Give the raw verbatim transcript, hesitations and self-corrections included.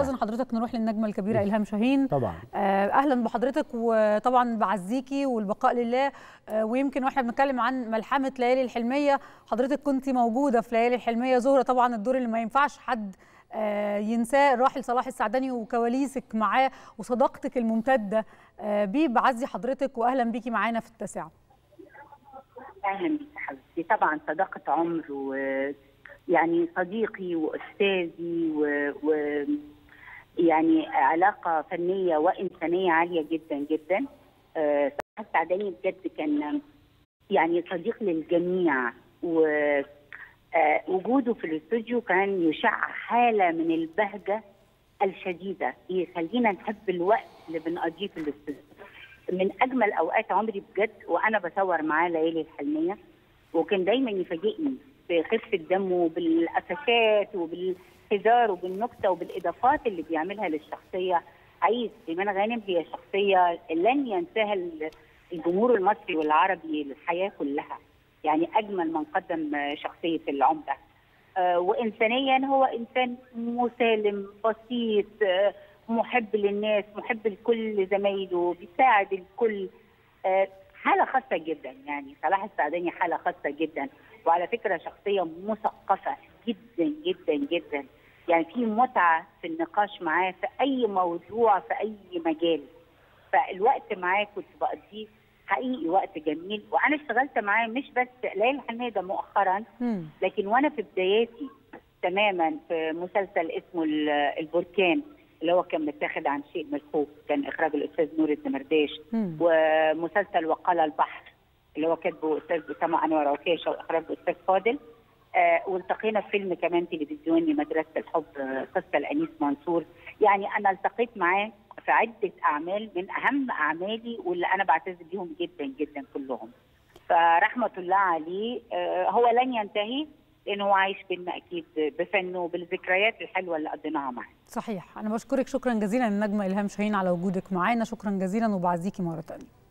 استاذن حضرتك نروح للنجمه الكبيره إلهام شاهين. طبعا اهلا بحضرتك، وطبعا بعزيكي والبقاء لله. ويمكن واحنا بنتكلم عن ملحمه ليالي الحلميه حضرتك كنت موجوده في ليالي الحلميه زهره، طبعا الدور اللي ما ينفعش حد ينساه، الراحل صلاح السعدني وكواليسك معاه وصداقتك الممتده بيه. بعزي حضرتك واهلا بيكي معانا في التاسعه. اهلا بيكي حبيبتي، طبعا صداقه عمر و يعني صديقي واستاذي و... و يعني علاقه فنيه وانسانيه عاليه جدا جدا. صلاح السعدني بجد كان يعني صديق للجميع، ووجوده في الاستوديو كان يشع حاله من البهجه الشديده يخلينا نحب الوقت اللي بنقضيه في الاستوديو. من اجمل اوقات عمري بجد وانا بصور معاه ليالي الحلميه، وكان دايما يفاجئني بخفة دمه وبالقفشات وبالهزار وبالنكته وبالاضافات اللي بيعملها للشخصيه. عايز إيمن غانم هي شخصيه لن ينساها الجمهور المصري والعربي الحياه كلها، يعني اجمل من قدم شخصيه العمده. آه وانسانيا هو انسان مسالم بسيط، آه محب للناس، محب لكل زمايله، بيساعد الكل. آه حاله خاصه جدا، يعني صلاح السعدني حاله خاصه جدا. وعلى فكره شخصيه مثقفه جدا جدا جدا، يعني في متعه في النقاش معاه في اي موضوع في اي مجال. فالوقت معاه كنت بقضيه حقيقي وقت جميل، وانا اشتغلت معاه مش بس ليالي الحلميه ده مؤخرا، لكن وانا في بداياتي تماما في مسلسل اسمه البركان اللي هو كان متاخد عن شيء من الخوف، كان اخراج الاستاذ نور الدمرداش، ومسلسل وقال البحر اللي هو كاتبه استاذ أسامة أنور عكاشة واخراج الاستاذ فاضل. آه والتقينا في فيلم كمان تلفزيوني مدرسه الحب قصه لانيس منصور. يعني انا التقيت معاه في عده اعمال من اهم اعمالي واللي انا بعتز بيهم جدا جدا كلهم. فرحمه الله عليه، آه هو لن ينتهي لانه هو عايش بينا اكيد بفنه وبالذكريات الحلوه اللي قضيناها معاه. صحيح، انا بشكرك شكرا جزيلا النجمه إلهام شاهين على وجودك معانا، شكرا جزيلا وبعزيكي مره ثانيه.